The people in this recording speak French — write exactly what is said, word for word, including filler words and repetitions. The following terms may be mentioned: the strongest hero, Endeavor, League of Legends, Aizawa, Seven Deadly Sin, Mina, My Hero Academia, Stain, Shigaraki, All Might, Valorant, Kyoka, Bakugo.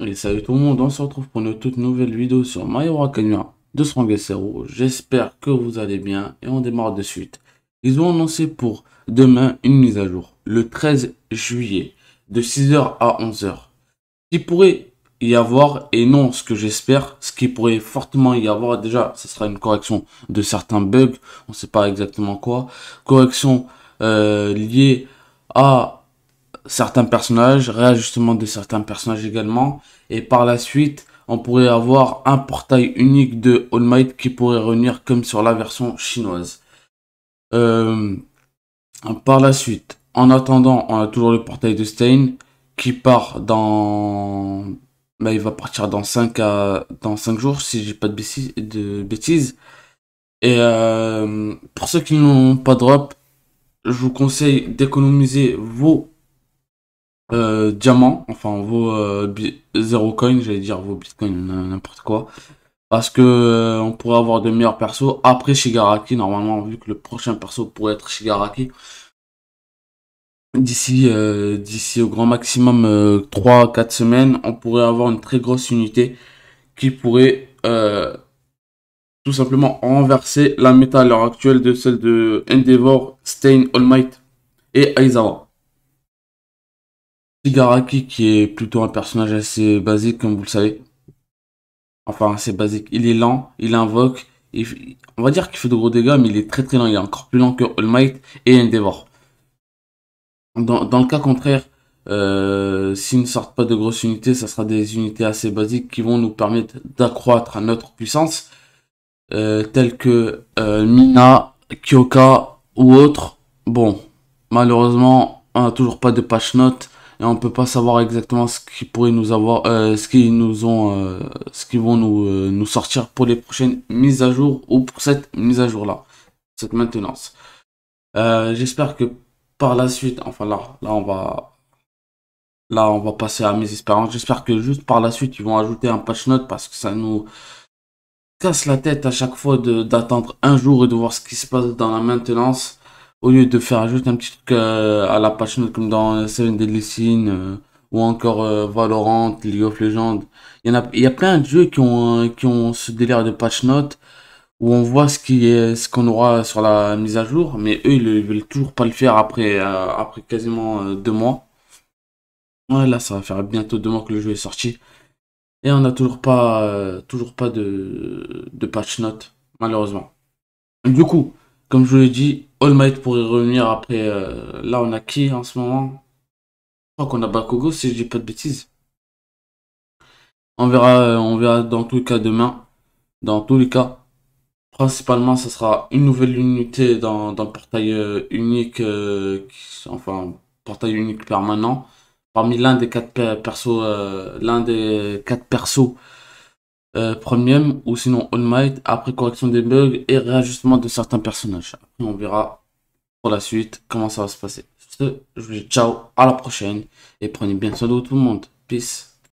Et salut tout le monde, on se retrouve pour une toute nouvelle vidéo sur My Hero Academia de Strongest Hero. J'espère que vous allez bien et on démarre de suite. Ils ont annoncé pour demain une mise à jour, le treize juillet, de six heures à onze heures. Il pourrait y avoir, et non ce que j'espère, ce qui pourrait fortement y avoir, déjà ce sera une correction de certains bugs, on ne sait pas exactement quoi, correction euh, liée à certains personnages, réajustement de certains personnages également, et par la suite on pourrait avoir un portail unique de All Might qui pourrait revenir comme sur la version chinoise. Euh, par la suite, en attendant, on a toujours le portail de Stain qui part dans, bah, il va partir dans cinq à dans cinq jours si j'ai pas de bêtises, de bêtises. Et euh, pour ceux qui n'ont pas drop, je vous conseille d'économiser vos Euh, diamants, enfin vos euh, zéro coin, j'allais dire vos bitcoins, n'importe quoi, parce que euh, on pourrait avoir de meilleurs persos après Shigaraki. Normalement, vu que le prochain perso pourrait être Shigaraki, d'ici euh, d'ici au grand maximum euh, trois à quatre semaines, on pourrait avoir une très grosse unité qui pourrait euh, tout simplement renverser la méta à l'heure actuelle de celle de Endeavor, Stain, All Might et Aizawa. Shigaraki, qui est plutôt un personnage assez basique, comme vous le savez. Enfin, assez basique. Il est lent, il invoque. Il, on va dire qu'il fait de gros dégâts, mais il est très très lent. Il est encore plus lent que All Might et Endeavor. Dans, dans le cas contraire, euh, s'ils ne sortent pas de grosses unités, ça sera des unités assez basiques qui vont nous permettre d'accroître notre puissance, euh, telles que euh, Mina, Kyoka ou autres. Bon, malheureusement, on n'a toujours pas de patch note. Et on peut pas savoir exactement ce qui pourrait nous avoir, euh, ce qu'ils nous ont, euh, ce qu'ils vont nous, euh, nous sortir pour les prochaines mises à jour ou pour cette mise à jour là, cette maintenance. Euh, J'espère que par la suite, enfin là, là on va, là on va passer à mes espérances. J'espère que juste par la suite ils vont ajouter un patch note, parce que ça nous casse la tête à chaque fois d'attendre un jour et de voir ce qui se passe dans la maintenance. Au lieu de faire juste un petit truc euh, à la patch note comme dans Seven Deadly Sin euh, ou encore euh, Valorant, League of Legends. Il y, en a, il y a plein de jeux qui ont, qui ont ce délire de patch note où on voit ce qui est, ce qu'on aura sur la mise à jour, mais eux ils, ils veulent toujours pas le faire après, euh, après quasiment euh, deux mois. Ouais, là ça va faire bientôt deux mois que le jeu est sorti. Et on n'a toujours pas, euh, toujours pas de, de patch note, malheureusement. Du coup, comme je vous l'ai dit, All Might pourrait revenir après. Euh, là, on a qui en ce moment? Je crois qu'on a Bakugo, si je dis pas de bêtises. On verra, on verra dans tous les cas demain. Dans tous les cas, principalement, ce sera une nouvelle unité dans, dans le portail euh, unique, euh, qui, enfin portail unique permanent. Parmi l'un des quatre per persos, euh, l'un des quatre persos. Euh, premium, ou sinon All Might, après correction des bugs et réajustement de certains personnages. Après, on verra pour la suite comment ça va se passer. Sur ce, je vous dis ciao, à la prochaine et prenez bien soin de tout le monde. Peace.